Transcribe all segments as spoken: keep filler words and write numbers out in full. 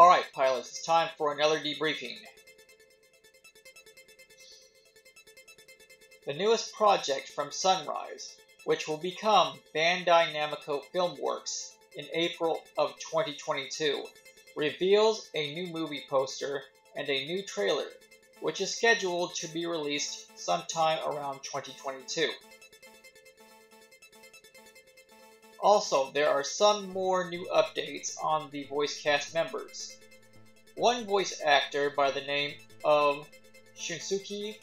Alright, pilots, it's time for another debriefing. The newest project from Sunrise, which will become Bandai Namco Filmworks in April of twenty twenty-two, reveals a new movie poster and a new trailer, which is scheduled to be released sometime around twenty twenty-two. Also, there are some more new updates on the voice cast members. One voice actor by the name of Shunsuke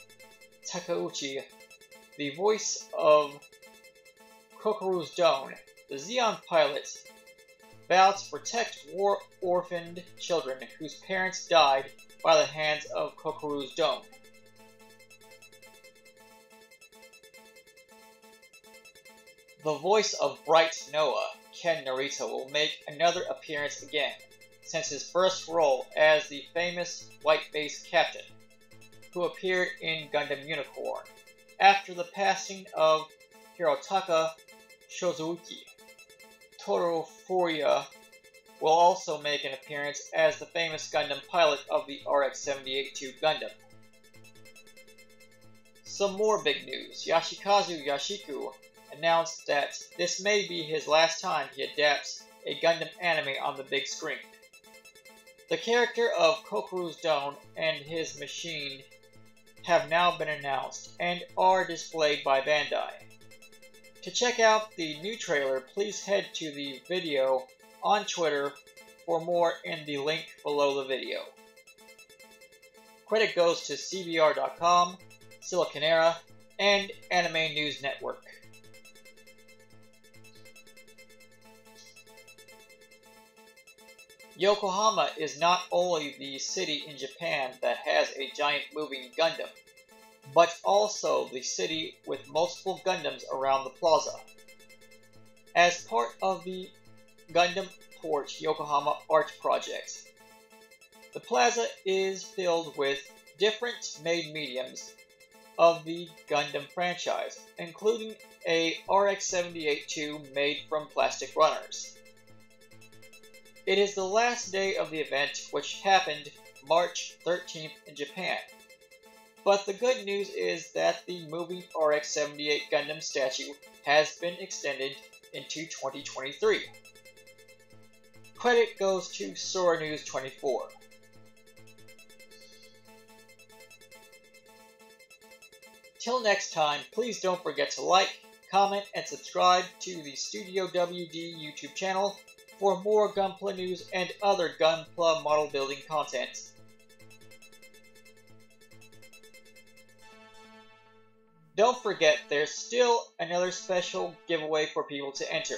Takahuchi, the voice of Kokoro's Dome, the Zeon pilot, vows to protect war-orphaned children whose parents died by the hands of Kokoro's Dome. The voice of Bright Noa, Ken Narita, will make another appearance again, since his first role as the famous white-faced captain, who appeared in Gundam Unicorn, after the passing of Hirotaka Shozuki. Toru Furuya will also make an appearance as the famous Gundam pilot of the R X seventy-eight two Gundam. Some more big news. Yoshikazu Yasuhiko announced that this may be his last time he adapts a Gundam anime on the big screen. The character of Kokoro's Dome and his machine have now been announced and are displayed by Bandai. To check out the new trailer, please head to the video on Twitter for more in the link below the video. Credit goes to C B R dot com, Siliconera, and Anime News Network. Yokohama is not only the city in Japan that has a giant moving Gundam, but also the city with multiple Gundams around the plaza. As part of the Gundam Port Yokohama art project, the plaza is filled with different made mediums of the Gundam franchise, including a R X seventy-eight two made from plastic runners. It is the last day of the event, which happened March thirteenth in Japan. But the good news is that the moving R X seventy-eight Gundam statue has been extended into twenty twenty-three. Credit goes to Sora News twenty-four. Till next time, please don't forget to like, comment, and subscribe to the Studio W D YouTube channel for more Gunpla news and other Gunpla model building content. Don't forget, there's still another special giveaway for people to enter.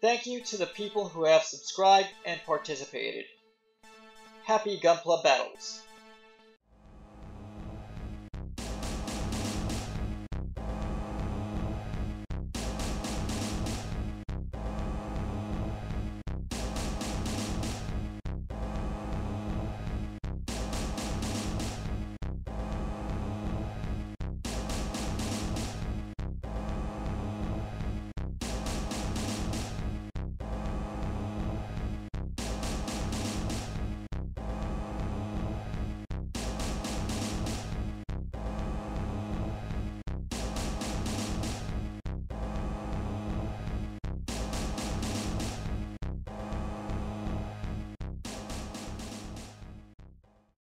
Thank you to the people who have subscribed and participated. Happy Gunpla battles!